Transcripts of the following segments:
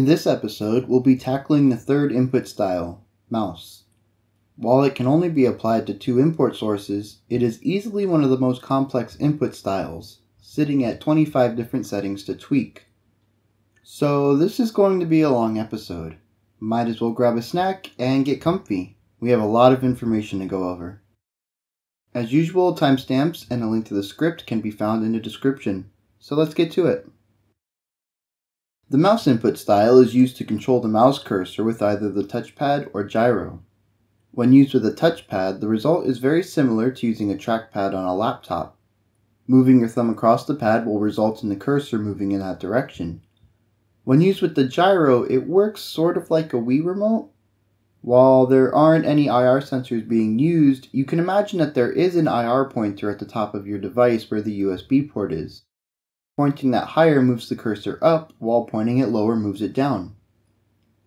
In this episode, we'll be tackling the third input style, mouse. While it can only be applied to two import sources, it is easily one of the most complex input styles, sitting at 25 different settings to tweak. So this is going to be a long episode. Might as well grab a snack and get comfy. We have a lot of information to go over. As usual, timestamps and a link to the script can be found in the description. So let's get to it. The mouse input style is used to control the mouse cursor with either the touchpad or gyro. When used with a touchpad, the result is very similar to using a trackpad on a laptop. Moving your thumb across the pad will result in the cursor moving in that direction. When used with the gyro, it works sort of like a Wii remote. While there aren't any IR sensors being used, you can imagine that there is an IR pointer at the top of your device where the USB port is. Pointing that higher moves the cursor up, while pointing it lower moves it down.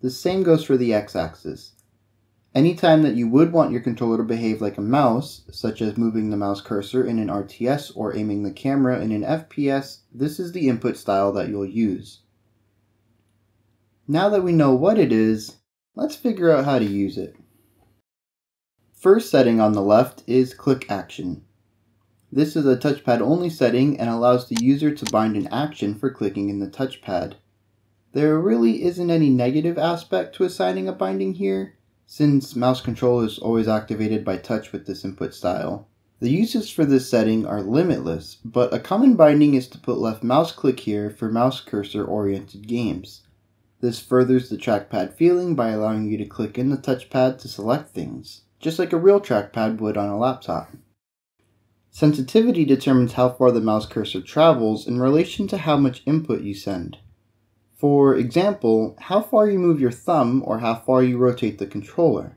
The same goes for the x-axis. Anytime that you would want your controller to behave like a mouse, such as moving the mouse cursor in an RTS or aiming the camera in an FPS, this is the input style that you'll use. Now that we know what it is, let's figure out how to use it. First setting on the left is click action. This is a touchpad only setting and allows the user to bind an action for clicking in the touchpad. There really isn't any negative aspect to assigning a binding here, since mouse control is always activated by touch with this input style. The uses for this setting are limitless, but a common binding is to put left mouse click here for mouse cursor oriented games. This furthers the trackpad feeling by allowing you to click in the touchpad to select things, just like a real trackpad would on a laptop. Sensitivity determines how far the mouse cursor travels in relation to how much input you send. For example, how far you move your thumb or how far you rotate the controller.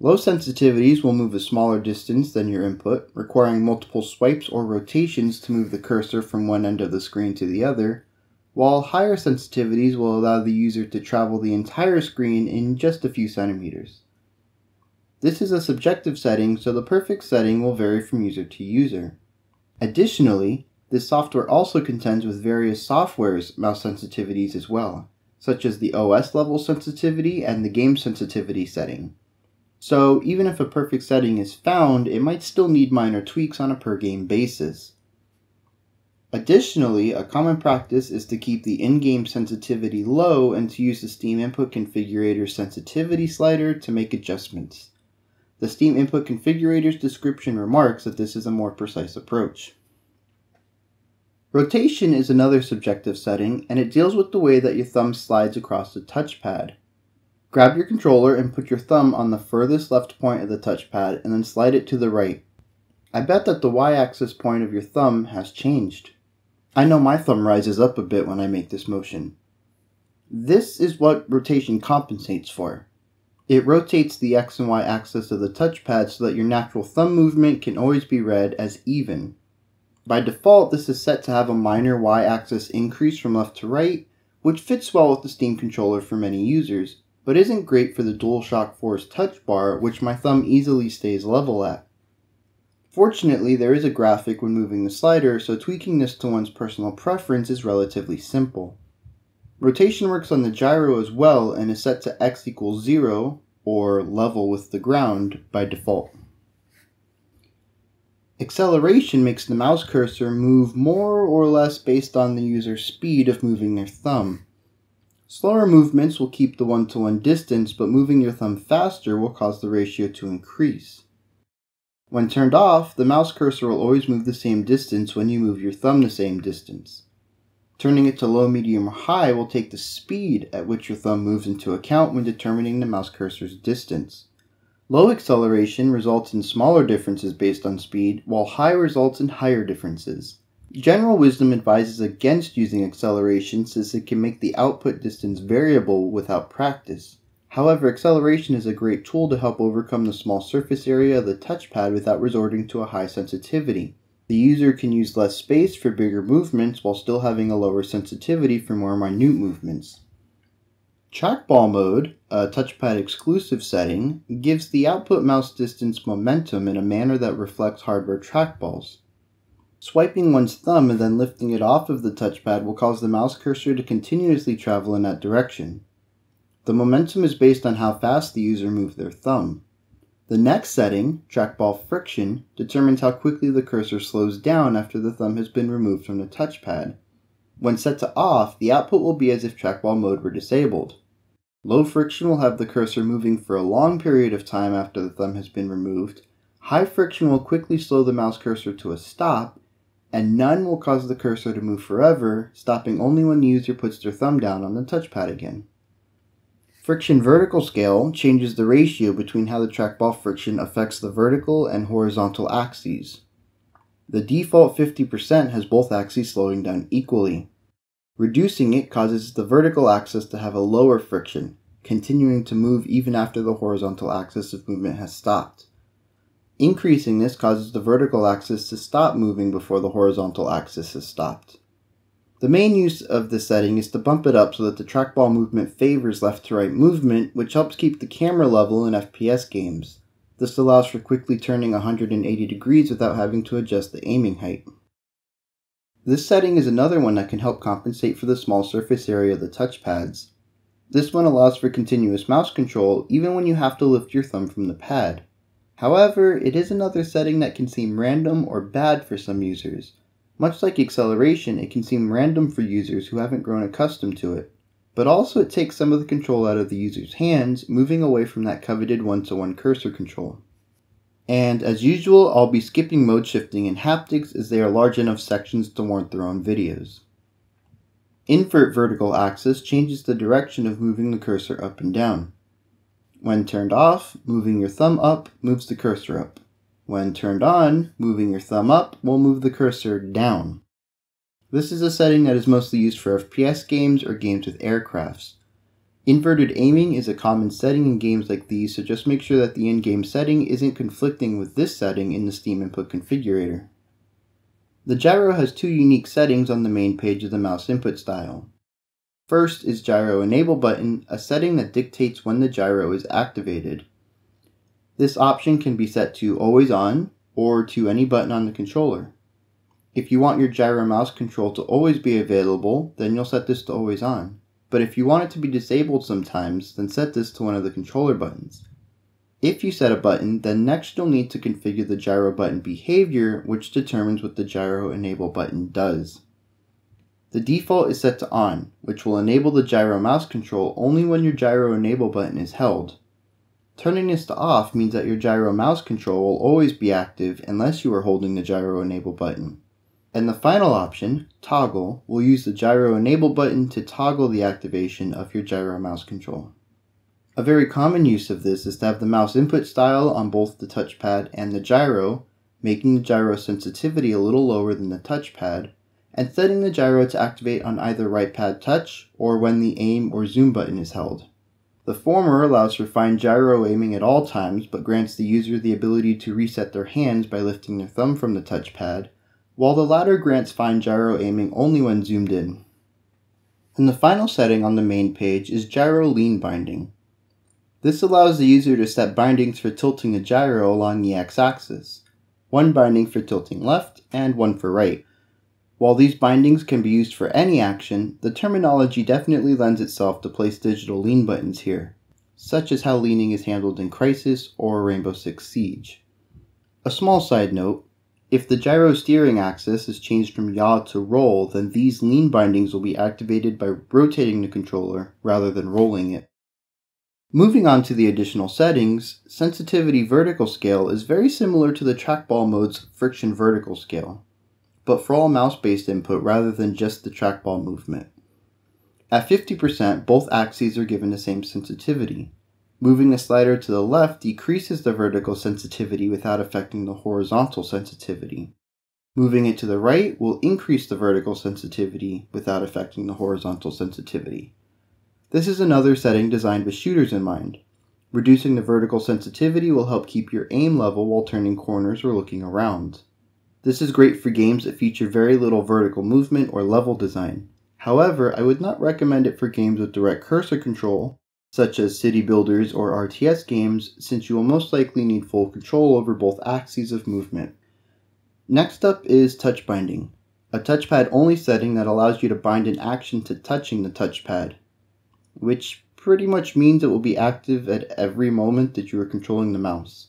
Low sensitivities will move a smaller distance than your input, requiring multiple swipes or rotations to move the cursor from one end of the screen to the other, while higher sensitivities will allow the user to travel the entire screen in just a few centimeters. This is a subjective setting, so the perfect setting will vary from user to user. Additionally, this software also contends with various software's mouse sensitivities as well, such as the OS level sensitivity and the game sensitivity setting. So even if a perfect setting is found, it might still need minor tweaks on a per game basis. Additionally, a common practice is to keep the in-game sensitivity low and to use the Steam Input Configurator's sensitivity slider to make adjustments. The Steam Input Configurator's description remarks that this is a more precise approach. Rotation is another subjective setting, and it deals with the way that your thumb slides across the touchpad. Grab your controller and put your thumb on the furthest left point of the touchpad, and then slide it to the right. I bet that the y-axis point of your thumb has changed. I know my thumb rises up a bit when I make this motion. This is what rotation compensates for. It rotates the X and Y axis of the touchpad so that your natural thumb movement can always be read as even. By default, this is set to have a minor Y axis increase from left to right, which fits well with the Steam controller for many users, but isn't great for the Dualshock 4's touch bar, which my thumb easily stays level at. Fortunately, there is a graphic when moving the slider, so tweaking this to one's personal preference is relatively simple. Rotation works on the gyro as well and is set to x equals 0, or level with the ground, by default. Acceleration makes the mouse cursor move more or less based on the user's speed of moving their thumb. Slower movements will keep the one-to-one distance, but moving your thumb faster will cause the ratio to increase. When turned off, the mouse cursor will always move the same distance when you move your thumb the same distance. Turning it to low, medium, or high will take the speed at which your thumb moves into account when determining the mouse cursor's distance. Low acceleration results in smaller differences based on speed, while high results in higher differences. General wisdom advises against using acceleration since it can make the output distance variable without practice. However, acceleration is a great tool to help overcome the small surface area of the touchpad without resorting to a high sensitivity. The user can use less space for bigger movements while still having a lower sensitivity for more minute movements. Trackball mode, a touchpad exclusive setting, gives the output mouse distance momentum in a manner that reflects hardware trackballs. Swiping one's thumb and then lifting it off of the touchpad will cause the mouse cursor to continuously travel in that direction. The momentum is based on how fast the user moves their thumb. The next setting, trackball friction, determines how quickly the cursor slows down after the thumb has been removed from the touchpad. When set to off, the output will be as if trackball mode were disabled. Low friction will have the cursor moving for a long period of time after the thumb has been removed, high friction will quickly slow the mouse cursor to a stop, and none will cause the cursor to move forever, stopping only when the user puts their thumb down on the touchpad again. Friction vertical scale changes the ratio between how the trackball friction affects the vertical and horizontal axes. The default 50% has both axes slowing down equally. Reducing it causes the vertical axis to have a lower friction, continuing to move even after the horizontal axis of movement has stopped. Increasing this causes the vertical axis to stop moving before the horizontal axis has stopped. The main use of this setting is to bump it up so that the trackball movement favors left to right movement, which helps keep the camera level in FPS games. This allows for quickly turning 180 degrees without having to adjust the aiming height. This setting is another one that can help compensate for the small surface area of the touchpads. This one allows for continuous mouse control even when you have to lift your thumb from the pad. However, it is another setting that can seem random or bad for some users. Much like acceleration, it can seem random for users who haven't grown accustomed to it. But also it takes some of the control out of the user's hands, moving away from that coveted one-to-one cursor control. And, as usual, I'll be skipping mode shifting and haptics as they are large enough sections to warrant their own videos. Invert vertical axis changes the direction of moving the cursor up and down. When turned off, moving your thumb up moves the cursor up. When turned on, moving your thumb up will move the cursor down. This is a setting that is mostly used for FPS games or games with aircrafts. Inverted aiming is a common setting in games like these, so just make sure that the in-game setting isn't conflicting with this setting in the Steam Input configurator. The gyro has two unique settings on the main page of the mouse input style. First is Gyro Enable Button, a setting that dictates when the gyro is activated. This option can be set to Always On or to any button on the controller. If you want your gyro mouse control to always be available, then you'll set this to Always On. But if you want it to be disabled sometimes, then set this to one of the controller buttons. If you set a button, then next you'll need to configure the gyro button behavior, which determines what the gyro enable button does. The default is set to on, which will enable the gyro mouse control only when your gyro enable button is held. Turning this to off means that your gyro mouse control will always be active unless you are holding the gyro enable button. And the final option, toggle, will use the gyro enable button to toggle the activation of your gyro mouse control. A very common use of this is to have the mouse input style on both the touchpad and the gyro, making the gyro sensitivity a little lower than the touchpad, and setting the gyro to activate on either right pad touch or when the aim or zoom button is held. The former allows for fine gyro aiming at all times, but grants the user the ability to reset their hands by lifting their thumb from the touchpad, while the latter grants fine gyro aiming only when zoomed in. And the final setting on the main page is gyro lean binding. This allows the user to set bindings for tilting the gyro along the x-axis, one binding for tilting left and one for right. While these bindings can be used for any action, the terminology definitely lends itself to place digital lean buttons here, such as how leaning is handled in Crysis or Rainbow Six Siege. A small side note, if the gyro steering axis is changed from yaw to roll, then these lean bindings will be activated by rotating the controller rather than rolling it. Moving on to the additional settings, sensitivity vertical scale is very similar to the trackball mode's friction vertical scale, but for all mouse-based input rather than just the trackball movement. At 50%, both axes are given the same sensitivity. Moving the slider to the left decreases the vertical sensitivity without affecting the horizontal sensitivity. Moving it to the right will increase the vertical sensitivity without affecting the horizontal sensitivity. This is another setting designed with shooters in mind. Reducing the vertical sensitivity will help keep your aim level while turning corners or looking around. This is great for games that feature very little vertical movement or level design. However, I would not recommend it for games with direct cursor control, such as city builders or RTS games, since you will most likely need full control over both axes of movement. Next up is touch binding, a touchpad only setting that allows you to bind an action to touching the touchpad, which pretty much means it will be active at every moment that you are controlling the mouse.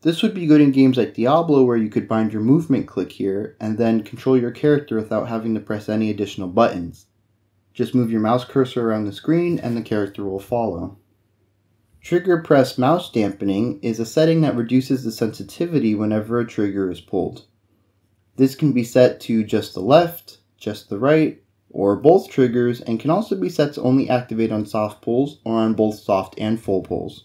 This would be good in games like Diablo, where you could bind your movement click here and then control your character without having to press any additional buttons. Just move your mouse cursor around the screen and the character will follow. Trigger press mouse dampening is a setting that reduces the sensitivity whenever a trigger is pulled. This can be set to just the left, just the right, or both triggers, and can also be set to only activate on soft pulls or on both soft and full pulls.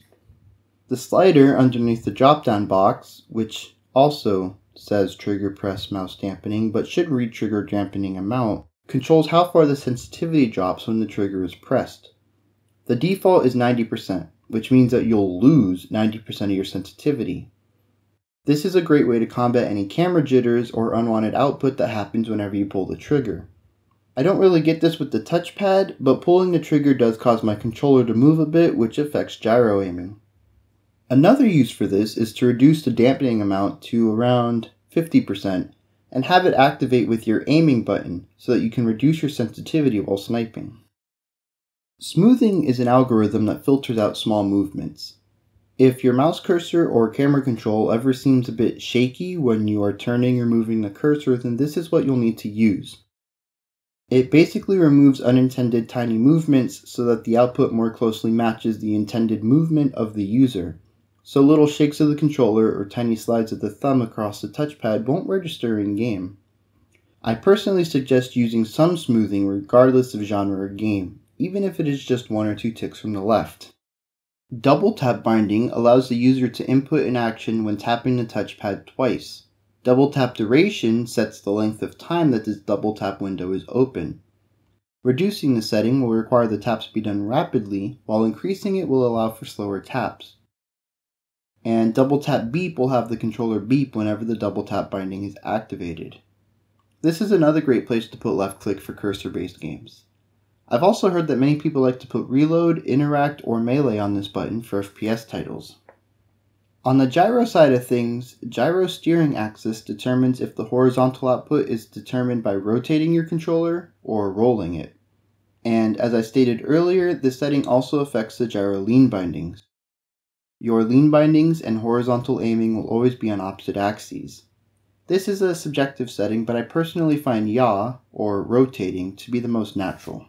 The slider underneath the drop-down box, which also says trigger press mouse dampening but should read trigger dampening amount, controls how far the sensitivity drops when the trigger is pressed. The default is 90%. Which means that you'll lose 90% of your sensitivity. This is a great way to combat any camera jitters or unwanted output that happens whenever you pull the trigger. I don't really get this with the touchpad, but pulling the trigger does cause my controller to move a bit, which affects gyro aiming. Another use for this is to reduce the dampening amount to around 50% and have it activate with your aiming button so that you can reduce your sensitivity while sniping. Smoothing is an algorithm that filters out small movements. If your mouse cursor or camera control ever seems a bit shaky when you are turning or moving the cursor, then this is what you'll need to use. It basically removes unintended tiny movements so that the output more closely matches the intended movement of the user, so little shakes of the controller or tiny slides of the thumb across the touchpad won't register in game. I personally suggest using some smoothing regardless of genre or game, even if it is just one or two ticks from the left. Double tap binding allows the user to input an action when tapping the touchpad twice. Double tap duration sets the length of time that this double tap window is open. Reducing the setting will require the taps be done rapidly, while increasing it will allow for slower taps. And double tap beep will have the controller beep whenever the double tap binding is activated. This is another great place to put left click for cursor-based games. I've also heard that many people like to put reload, interact, or melee on this button for FPS titles. On the gyro side of things, gyro steering axis determines if the horizontal output is determined by rotating your controller or rolling it. And as I stated earlier, this setting also affects the gyro lean bindings. Your lean bindings and horizontal aiming will always be on opposite axes. This is a subjective setting, but I personally find yaw, or rotating, to be the most natural.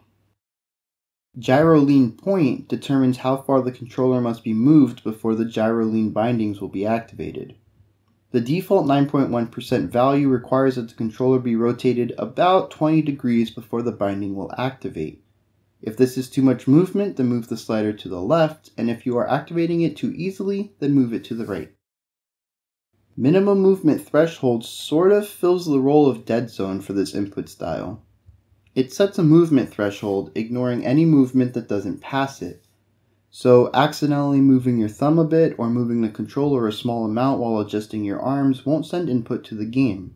Gyro lean point determines how far the controller must be moved before the gyro lean bindings will be activated. The default 9.1% value requires that the controller be rotated about 20 degrees before the binding will activate. If this is too much movement, then move the slider to the left, and if you are activating it too easily, then move it to the right. Minimum movement threshold sort of fills the role of dead zone for this input style. It sets a movement threshold, ignoring any movement that doesn't pass it. So accidentally moving your thumb a bit or moving the controller a small amount while adjusting your arms won't send input to the game.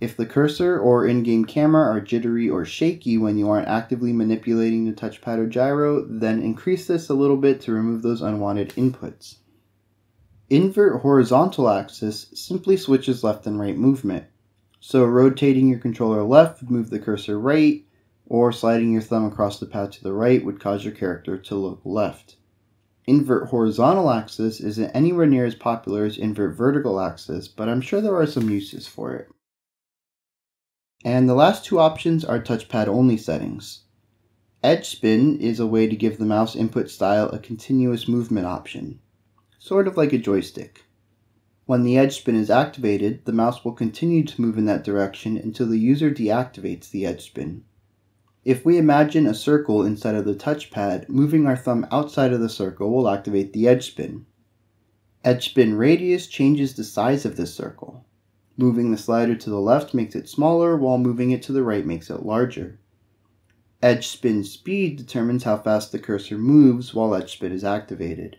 If the cursor or in-game camera are jittery or shaky when you aren't actively manipulating the touchpad or gyro, then increase this a little bit to remove those unwanted inputs. Invert horizontal axis simply switches left and right movement. So rotating your controller left would move the cursor right, or sliding your thumb across the pad to the right would cause your character to look left. Invert horizontal axis isn't anywhere near as popular as invert vertical axis, but I'm sure there are some uses for it. And the last two options are touchpad only settings. Edge spin is a way to give the mouse input style a continuous movement option, sort of like a joystick. When the edge spin is activated, the mouse will continue to move in that direction until the user deactivates the edge spin. If we imagine a circle inside of the touchpad, moving our thumb outside of the circle will activate the edge spin. Edge spin radius changes the size of this circle. Moving the slider to the left makes it smaller, while moving it to the right makes it larger. Edge spin speed determines how fast the cursor moves while edge spin is activated.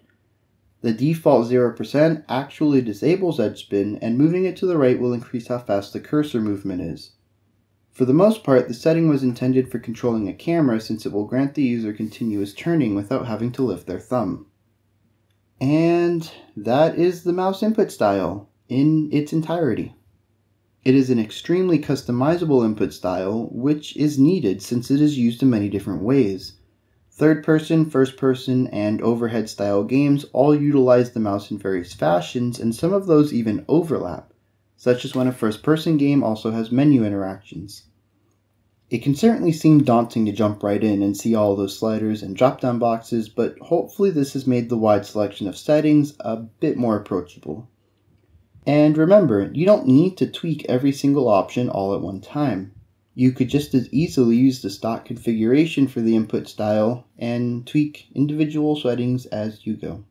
The default 0% actually disables edge spin, and moving it to the right will increase how fast the cursor movement is. For the most part, the setting was intended for controlling a camera, since it will grant the user continuous turning without having to lift their thumb. And that is the mouse input style in its entirety. It is an extremely customizable input style, which is needed since it is used in many different ways. Third-person, first-person, and overhead-style games all utilize the mouse in various fashions, and some of those even overlap, such as when a first-person game also has menu interactions. It can certainly seem daunting to jump right in and see all those sliders and drop-down boxes, but hopefully this has made the wide selection of settings a bit more approachable. And remember, you don't need to tweak every single option all at one time. You could just as easily use the stock configuration for the input style and tweak individual settings as you go.